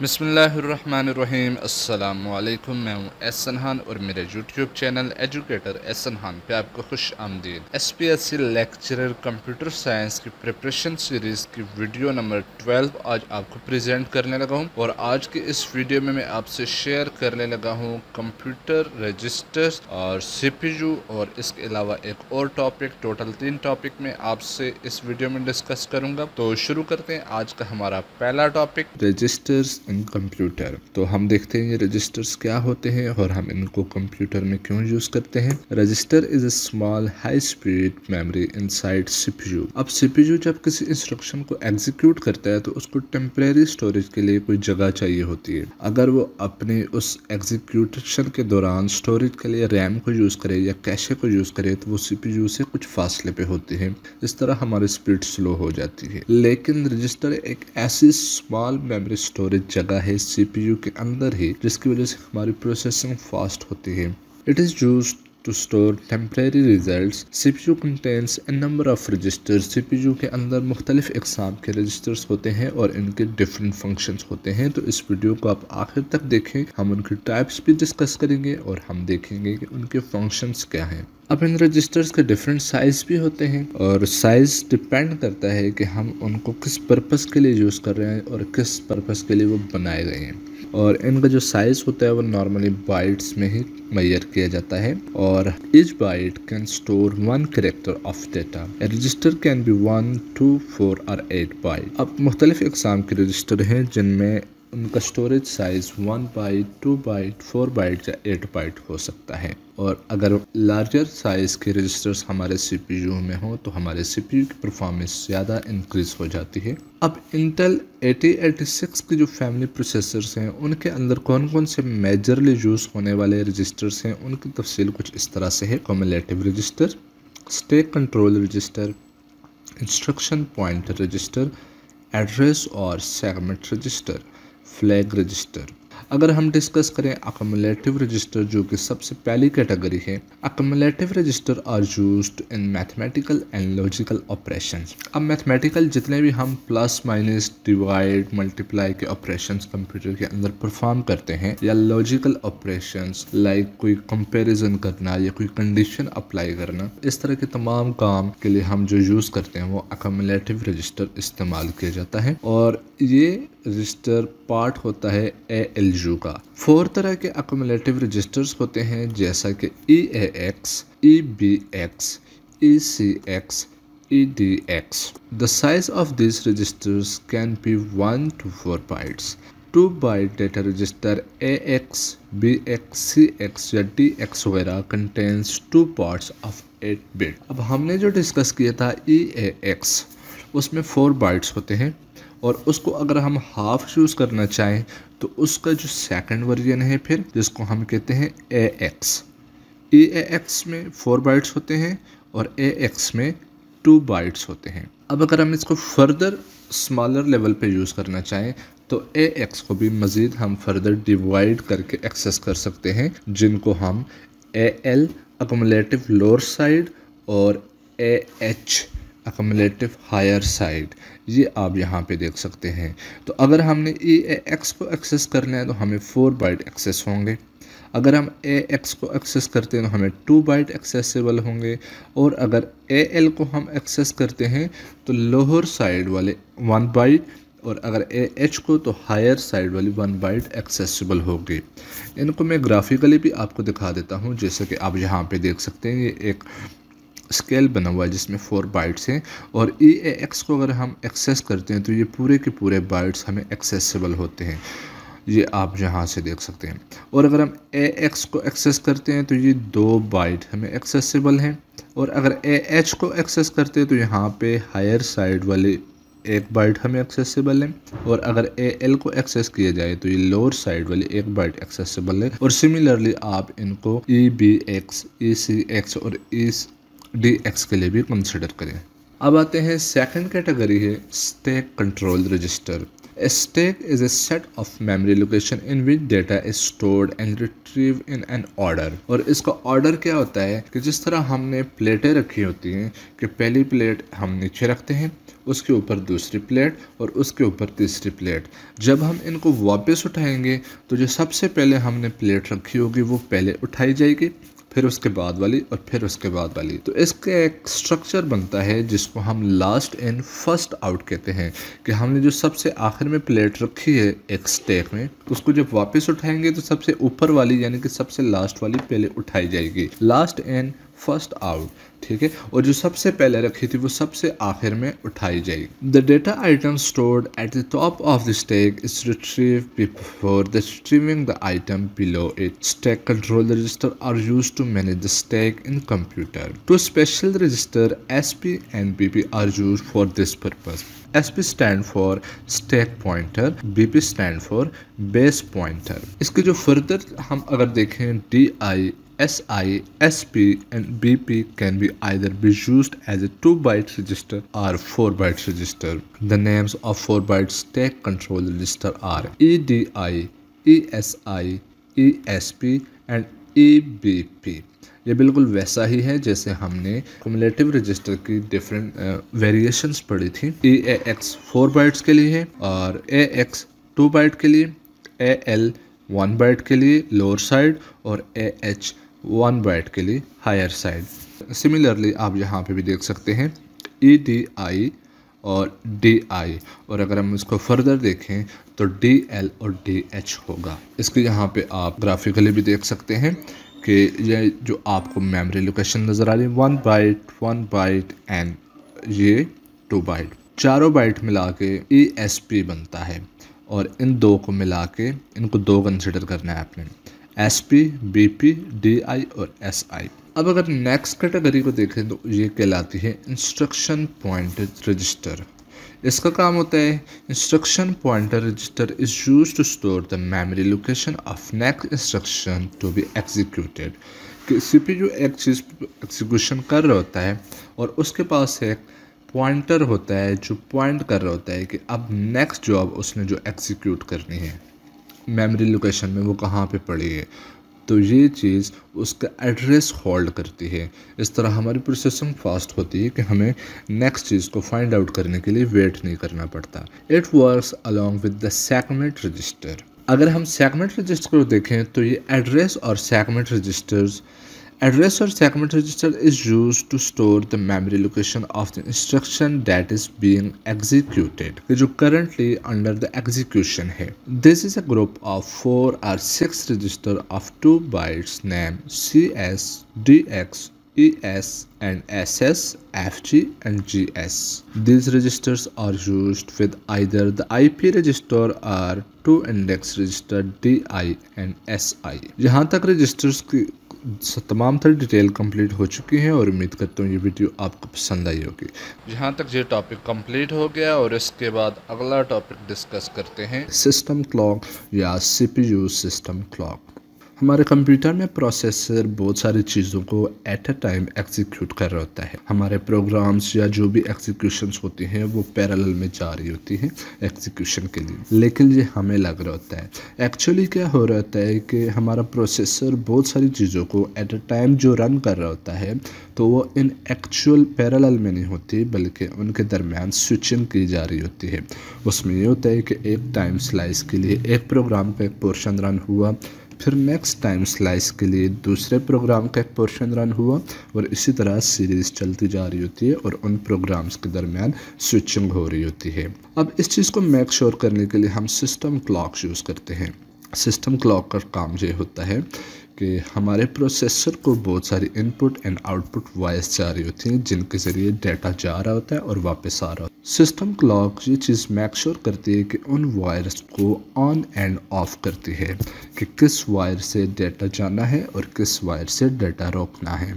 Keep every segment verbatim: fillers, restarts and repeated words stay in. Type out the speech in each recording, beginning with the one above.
बिस्मिल्लाहिर्रहमानिर्रहीम अस्सलाम वालेकुम। मैं हूँ एहसन खान और मेरे YouTube channel educator Ehsan Khan पे आपको खुश आमदीद। S P S C lecturer computer science की प्रिपरेशन सीरीज़ की वीडियो नंबर ट्वेल्व आज आपको प्रेजेंट करने लगा हूँ और आज के इस वीडियो में मैं आपसे शेयर करने लगा हूँ कंप्यूटर रजिस्टर्स और सी पी यू और इसके अलावा एक और टॉपिक, टोटल तीन टॉपिक में आपसे इस वीडियो में डिस्कस करूँगा। तो शुरू करते हैं आज का हमारा पहला टॉपिक, रजिस्टर्स कंप्यूटर। तो हम देखते हैं ये रजिस्टर्स क्या होते हैं और हम इनको कंप्यूटर में क्यों यूज करते हैं। Register is a small high speed memory inside CPU. अब सीपीयू जब किसी इंस्ट्रक्शन को एग्जीक्यूट करता है तो उसको टेम्परेरी स्टोरेज के लिए कोई जगह चाहिए होती है। अगर वो अपने उस एग्जीक्यूशन के दौरान स्टोरेज के लिए रैम को यूज करे या कैशे को यूज करे तो वो सीपीयू से कुछ फासले पे होती है। इस तरह हमारी स्पीड स्लो हो जाती है। लेकिन रजिस्टर एक ऐसी स्मॉल मेमोरी स्टोरेज जगह है सीपीयू के अंदर ही जिसकी वजह से हमारी प्रोसेसिंग फास्ट होती है। It is used to store temporary results. C P U contains a number of registers. C P U के अंदर मुख्तलिफ इकसाम के रजिस्टर्स होते हैं और इनके डिफरेंट फंक्शंस होते हैं। तो इस वीडियो को आप आखिर तक देखें, हम उनके टाइप्स भी डिस्कस करेंगे और हम देखेंगे कि उनके फंक्शंस क्या हैं। अब इन रजिस्टर्स के डिफरेंट साइज भी होते हैं और साइज डिपेंड करता है कि हम उनको किस पर्पज़ के लिए यूज़ कर रहे हैं और किस पर्पज़ के लिए वो बनाए गए हैं। और इनका जो साइज़ होता है वो नॉर्मली बाइट्स में ही मेजर किया जाता है और each byte can store one character of data. Register can be one two four or eight byte. अब मुख्तलिफ इकसाम के रजिस्टर हैं जिनमें उनका storage size one byte, two byte, four byte या एट बाइट हो सकता है। और अगर लार्जर साइज़ के रजिस्टर्स हमारे सीपीयू में हो तो हमारे सीपीयू की परफॉर्मेंस ज़्यादा इंक्रीज़ हो जाती है। अब इंटेल एटी एटी सिक्स की जो फैमिली प्रोसेसर्स हैं उनके अंदर कौन कौन से मेजरली यूज़ होने वाले रजिस्टर्स हैं उनकी तफसील कुछ इस तरह से है। Cumulative register, stack control register, instruction pointer register, address और सेगमेंट रजिस्टर, फ्लैग रजिस्टर। अगर हम डिस्कस करें अक्यूमुलेटिव रजिस्टर जो कि सबसे पहली कैटेगरी है। Accumulative register are used in mathematical and logical operations. अब मैथमेटिकल जितने भी हम प्लस माइनस डिवाइड मल्टीप्लाई के ऑपरेशंस कंप्यूटर के अंदर परफॉर्म करते हैं या लॉजिकल ऑपरेशंस लाइक कोई कंपैरिजन करना या कोई कंडीशन अप्लाई करना, इस तरह के तमाम काम के लिए हम जो यूज़ करते हैं वो अक्यूमुलेटिव रजिस्टर इस्तेमाल किया जाता है और ये रजिस्टर पार्ट होता है ए एल का। फोर तरह के अक्यूमुलेटिव रजिस्टर्स होते हैं जैसा कि E A X, E B X, E C X, E D X. The size of this registers can be one two four bytes. Two byte data register A X, B X, C X या D X वगैरह contains two parts of eight bit. अब हमने जो discuss किया था E A X उसमें four bytes होते हैं और उसको अगर हम हाफ यूज़ करना चाहें तो उसका जो सेकंड वर्जन है फिर जिसको हम कहते हैं A X. E A X में फोर बाइट्स होते हैं और ए एक्स में टू बाइट्स होते हैं। अब अगर हम इसको फर्दर स्मॉलर लेवल पे यूज़ करना चाहें तो ए एक्स को भी मज़ीद हम फर्दर डिवाइड करके एक्सेस कर सकते हैं जिनको हम A L accumulative lower side और A H accumulative higher side, ये आप यहाँ पे देख सकते हैं। तो अगर हमने ई ए एक्स को एक्सेस करना है तो हमें फोर बाइट एक्सेस होंगे, अगर हम ए एक्स को एक्सेस करते हैं तो हमें टू बाइट एक्सेसिबल होंगे और अगर ए एल को हम एक्सेस करते हैं तो लोअर साइड वाले वन बाइट और अगर ए एच को तो हायर साइड वाली वन बाइट एक्सेसिबल होगी। इनको मैं ग्राफिकली भी आपको दिखा देता हूँ जैसे कि आप यहाँ पर देख सकते हैं। ये एक स्केल बना हुआ है जिसमें फोर बाइट्स हैं और ई ए एक्स को अगर हम एक्सेस करते हैं तो ये पूरे के पूरे बाइट्स हमें एक्सेसिबल होते हैं, ये आप यहाँ से देख सकते हैं। और अगर हम ए एक्स को एक्सेस करते हैं तो ये दो बाइट हमें एक्सेसिबल हैं और अगर ए एच को एक्सेस करते हैं तो यहाँ पे हायर साइड वाले एक बाइट हमें एक्सेसिबल है और अगर ए एल को एक्सेस किया जाए तो ये लोअर साइड वाली एक बाइट एक्सेसिबल है। और सिमिलरली आप इनको E B X, E C X और ई डी एक्स के लिए भी कंसिडर करें। अब आते हैं सेकंड कैटेगरी है stack control register. A stack is a set of memory location in which data is stored and retrieved in an order। और इसका order क्या होता है कि जिस तरह हमने प्लेटें रखी होती हैं कि पहली प्लेट हम नीचे रखते हैं, उसके ऊपर दूसरी प्लेट और उसके ऊपर तीसरी प्लेट। जब हम इनको वापस उठाएंगे तो जो सबसे पहले हमने प्लेट रखी होगी वो पहले उठाई जाएगी, फिर उसके बाद वाली और फिर उसके बाद वाली। तो इसका एक स्ट्रक्चर बनता है जिसको हम लास्ट इन फर्स्ट आउट कहते हैं कि हमने जो सबसे आखिर में प्लेट रखी है एक स्टैक में, उसको जब वापस उठाएंगे तो सबसे ऊपर वाली यानी कि सबसे लास्ट वाली पहले उठाई जाएगी। लास्ट इन फर्स्ट आउट, ठीक है। और जो सबसे पहले रखी थी वो सबसे आखिर में उठाई जाएगी। The data item stored at the top of the stack is retrieved before the retrieving the item below it. Stack control register are used to manage the stack in computer. Two special register SP and BP are used for this purpose. SP stand for stack pointer, BP stand for base pointer. इसके जो further हम अगर देखें, DI, S I, S P and B P can be either be used as a two byte register or four byte register। The names of four byte stack control register are E D I, E S I, E S P and E B P। ये बिल्कुल वैसा ही है जैसे हमने cumulative register की different variations पढ़ी थी। E A X four bytes के लिए है और A X two byte के लिए, A L one byte के लिए लोअर साइड और A H वन बाइट के लिए हायर साइड। सिमिलरली आप यहाँ पे भी देख सकते हैं E D I और D I, और अगर हम इसको फर्दर देखें तो D L और D H होगा। इसके यहाँ पे आप ग्राफिकली भी देख सकते हैं कि ये जो आपको मेमोरी लोकेशन नज़र आ रही है one byte one byte and ये टू बाइट, चारों बाइट मिला के E S P बनता है और इन दो को मिला के इनको दो कंसिडर करना है आपने, S P, B P, D I और S I। अब अगर नेक्स्ट कैटेगरी को देखें तो ये कहलाती है इंस्ट्रक्शन पॉइंटर रजिस्टर। इसका काम होता है instruction pointer register is used to store the memory location of next instruction to be executed. कि सीपीयू एक चीज़ एग्जीक्यूशन कर रहा होता है और उसके पास एक पॉइंटर होता है जो पॉइंट कर रहा होता है कि अब नेक्स्ट जॉब उसने जो एग्जीक्यूट करनी है मेमोरी लोकेशन में वो कहाँ पे पड़ी है, तो ये चीज़ उसका एड्रेस होल्ड करती है। इस तरह हमारी प्रोसेसिंग फास्ट होती है कि हमें नेक्स्ट चीज़ को फाइंड आउट करने के लिए वेट नहीं करना पड़ता। It works along with the segment register. अगर हम सेगमेंट रजिस्टर को देखें तो ये एड्रेस और segment registers Address or segment register is used to store the memory location of the instruction that is being executed, which is currently under the execution है। This is a group of four or six register of two bytes named C S, D X, E S and S S, F G and G S. These registers are used with either the I P register or two index register D I and S I। यहाँ तक registers की तमाम तरह detail complete हो चुकी है और उम्मीद करता हूँ ये वीडियो आपको पसंद आई होगी। यहाँ तक ये टॉपिक कंप्लीट हो गया और इसके बाद अगला टॉपिक डिस्कस करते हैं सिस्टम क्लॉक या सीपीयू सिस्टम क्लॉक। हमारे कंप्यूटर में प्रोसेसर बहुत सारी चीज़ों को एट अ टाइम एग्जीक्यूट कर रहा होता है। हमारे प्रोग्राम्स या जो भी एग्जीक्यूशंस होती हैं वो पैरेलल में जा रही होती हैं एग्जीक्यूशन के लिए, लेकिन ये हमें लग रहा होता है। एक्चुअली क्या हो रहा होता है कि हमारा प्रोसेसर बहुत सारी चीज़ों को एट अ टाइम जो रन कर रहा होता है तो वो इन एक्चुअल पैरेलल में नहीं होती बल्कि उनके दरमियान स्विचिंग की जा रही होती है। उसमें ये होता है कि एक टाइम स्लाइस के लिए एक प्रोग्राम का एक पोर्शन रन हुआ, फिर नेक्स्ट टाइम स्लाइस के लिए दूसरे प्रोग्राम का एक पोर्शन रन हुआ और इसी तरह सीरीज़ चलती जा रही होती है और उन प्रोग्राम्स के दरमियान स्विचिंग हो रही होती है। अब इस चीज़ को मेक श्योर करने के लिए हम सिस्टम क्लॉक यूज़ करते हैं। सिस्टम क्लॉक का काम ये होता है कि हमारे प्रोसेसर को बहुत सारी इनपुट एंड आउटपुट वॉइस जा रही होती हैं जिनके ज़रिए डाटा जा रहा होता है और वापस आ रहा होता है। सिस्टम क्लॉक ये चीज़ मेक श्योर करती है कि उन वायर्स को ऑन एंड ऑफ करती है कि किस वायर से डाटा जाना है और किस वायर से डाटा रोकना है।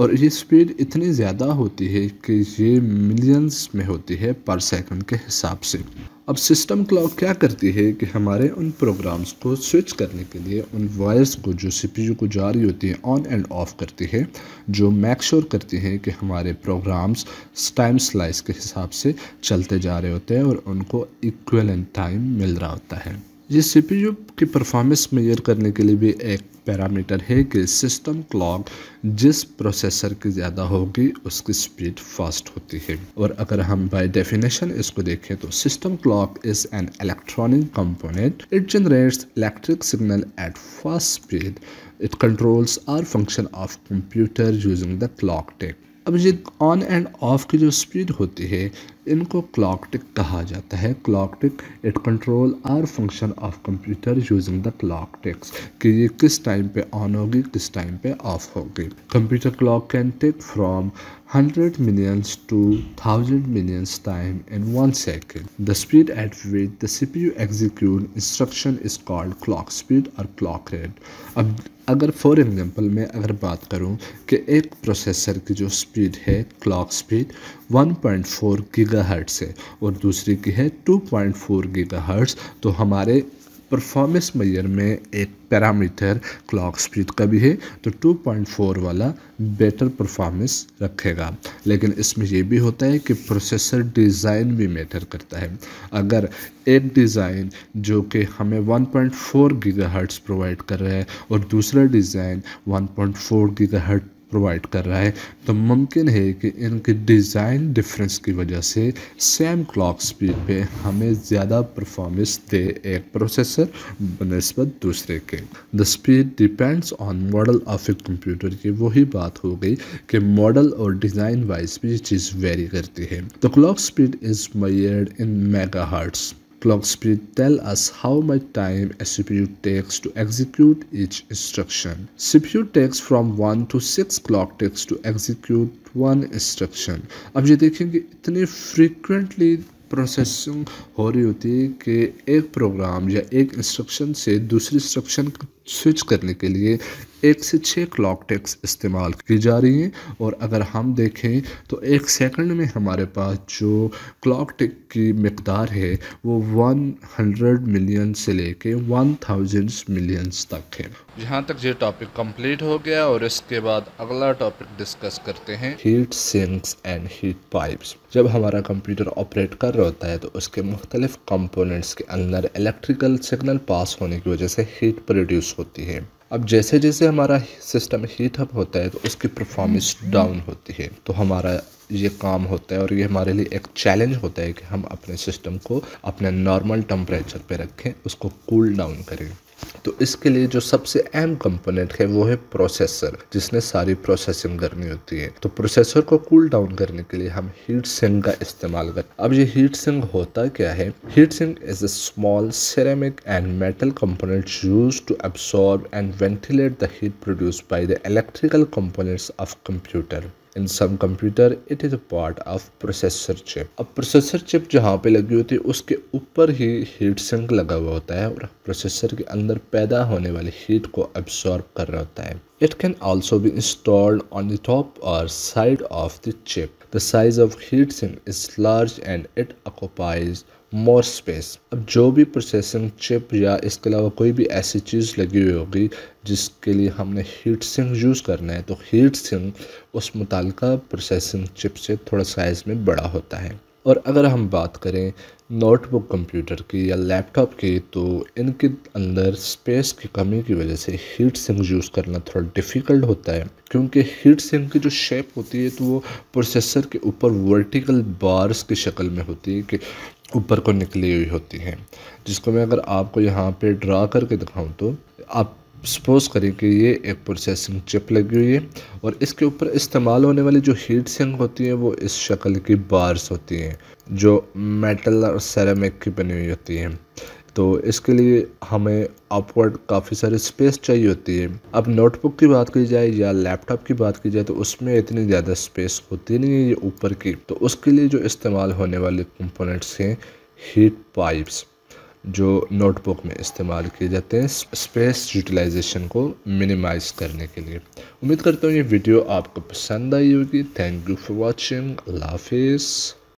और ये स्पीड इतनी ज़्यादा होती है कि ये मिलियंस में होती है पर सेकंड के हिसाब से। अब सिस्टम क्लॉक क्या करती है कि हमारे उन प्रोग्राम्स को स्विच करने के लिए उन वायर्स को जो सीपीयू को जा रही होती है ऑन एंड ऑफ करती है, जो मेक श्योर करती है कि हमारे प्रोग्राम्स टाइम स्लाइस के हिसाब से चलते जा रहे होते हैं और उनको इक्वलेंट टाइम मिल रहा होता है। ये सीपीयू की परफॉर्मेंस मेजर करने के लिए भी एक पैरामीटर है कि सिस्टम क्लॉक जिस प्रोसेसर की ज़्यादा होगी उसकी स्पीड फास्ट होती है। और अगर हम बाय डेफिनेशन इसको देखें तो system clock is an electronic component, it generates electric signal at fast speed, it controls our function of computer using the clock tick. अब ये ऑन एंड ऑफ की जो स्पीड होती है इनको क्लॉक टिक कहा जाता है। Clock tick it control our function of computer using the clock ticks, कि ये किस टाइम पे ऑन होगी किस टाइम पे ऑफ होगी। Computer clock can take from hundred millions to thousand millions time in one second. The speed at which the CPU execute instruction is called clock speed और clock rate. अब अगर for example मैं अगर बात करूं कि एक प्रोसेसर की जो स्पीड है clock speed one point four gigahertz है और दूसरी की है टू पॉइंट फोर गीगाहर्ट्ज़, तो हमारे परफॉर्मेंस मेजर में एक पैरामीटर क्लॉक स्पीड का भी है, तो टू पॉइंट फोर वाला बेटर परफॉर्मेंस रखेगा। लेकिन इसमें यह भी होता है कि प्रोसेसर डिज़ाइन भी मैटर करता है। अगर एक डिज़ाइन जो कि हमें one point four gigahertz provide कर रहा है और दूसरा design one point four gigahertz provide कर रहा है, तो मुमकिन है कि इनके डिज़ाइन डिफरेंस की वजह से सेम क्लॉक स्पीड पे हमें ज़्यादा परफॉर्मेंस दे एक प्रोसेसर बनस्बत दूसरे के। The speed depends on model of a computer, की वही बात हो गई कि मॉडल और डिज़ाइन वाइज भी ये चीज़ वेरी करती है। The clock speed is measured in megahertz. Clock speed tell us how much time a C P U takes to execute each instruction. C P U takes from one to six clock ticks to execute one instruction. अब ये देखेंगे इतनी frequently processing हो रही होती है कि एक प्रोग्राम या एक इंस्ट्रक्शन से दूसरी इंस्ट्रक्शन स्विच करने के लिए एक से छः क्लॉक टिक्स इस्तेमाल की जा रही हैं। और अगर हम देखें तो एक सेकंड में हमारे पास जो क्लॉक टिक की मकदार है वो वन हंड्रेड मिलियन से लेके वन थाउजेंड मिलियंस तक है। यहाँ तक ये टॉपिक कंप्लीट हो गया और इसके बाद अगला टॉपिक डिस्कस करते हैं heat sinks and heat pipes. जब हमारा कंप्यूटर ऑपरेट कर रहा होता है तो उसके मुख्तलिफ कंपोनेंट्स के अंदर इलेक्ट्रिकल सिग्नल पास होने की वजह से हीट प्रोड्यूस होती है। अब जैसे जैसे हमारा सिस्टम हीट अप होता है तो उसकी परफॉर्मेंस डाउन होती है। तो हमारा ये काम होता है और ये हमारे लिए एक चैलेंज होता है कि हम अपने सिस्टम को अपने नॉर्मल टेम्परेचर पे रखें, उसको कूल डाउन करें। तो इसके लिए जो सबसे अहम कंपोनेंट है वो है प्रोसेसर, जिसने सारी प्रोसेसिंग करनी होती है। तो प्रोसेसर को कूल डाउन करने के लिए हम हीट सिंक का इस्तेमाल करते हैं। अब ये हीट सिंक होता क्या है? Heat sink is a small ceramic and metal component used to absorb and ventilate the heat produced by the electrical components of computer. In some computer it is a part of processor chip. अब processor chip जहाँ पे लगी होती है उसके ऊपर ही heat sink लगा हुआ होता है और प्रोसेसर के अंदर पैदा होने वाली हीट को अब्सॉर्ब कर रहा होता है। It can also be installed on the top और side of the chip. The size of heat sink is large and it occupies more space. अब जो भी प्रोसेसिंग चिप या इसके अलावा कोई भी ऐसी चीज़ लगी हुई होगी जिसके लिए हमने हीट सिंक यूज़ करना है, तो हीट सिंक उस मुताल्लिका प्रोसेसिंग चिप से थोड़ा साइज़ में बड़ा होता है। और अगर हम बात करें नोटबुक कंप्यूटर की या लैपटॉप की, तो इनके अंदर स्पेस की कमी की वजह से हीट सिंक यूज़ करना थोड़ा डिफ़िकल्ट होता है, क्योंकि हीट सिंक की जो शेप होती है तो वो प्रोसेसर के ऊपर वर्टिकल बार्स की शक्ल में होती है कि ऊपर को निकली हुई होती है, जिसको मैं अगर आपको यहाँ पे ड्रा करके दिखाऊं तो आप सपोज़ करें कि ये एक प्रोसेसिंग चिप लगी हुई है और इसके ऊपर इस्तेमाल होने वाली जो हीट सिंक होती है वो इस शक्ल की बार्स होती हैं जो मेटल और सेरेमिक की बनी हुई होती हैं। तो इसके लिए हमें अपवर्ड काफ़ी सारी स्पेस चाहिए होती है। अब नोटबुक की बात की जाए या लैपटॉप की बात की जाए तो उसमें इतनी ज़्यादा स्पेस होती नहीं है ये ऊपर की, तो उसके लिए जो इस्तेमाल होने वाले कंपोनेंट्स हैं हीट पाइप्स जो नोटबुक में इस्तेमाल किए जाते हैं स्पेस यूटिलाइजेशन को मिनिमाइज़ करने के लिए। उम्मीद करता हूँ ये वीडियो आपको पसंद आई होगी। Thank you for watching. अल्लाह हाफिज़।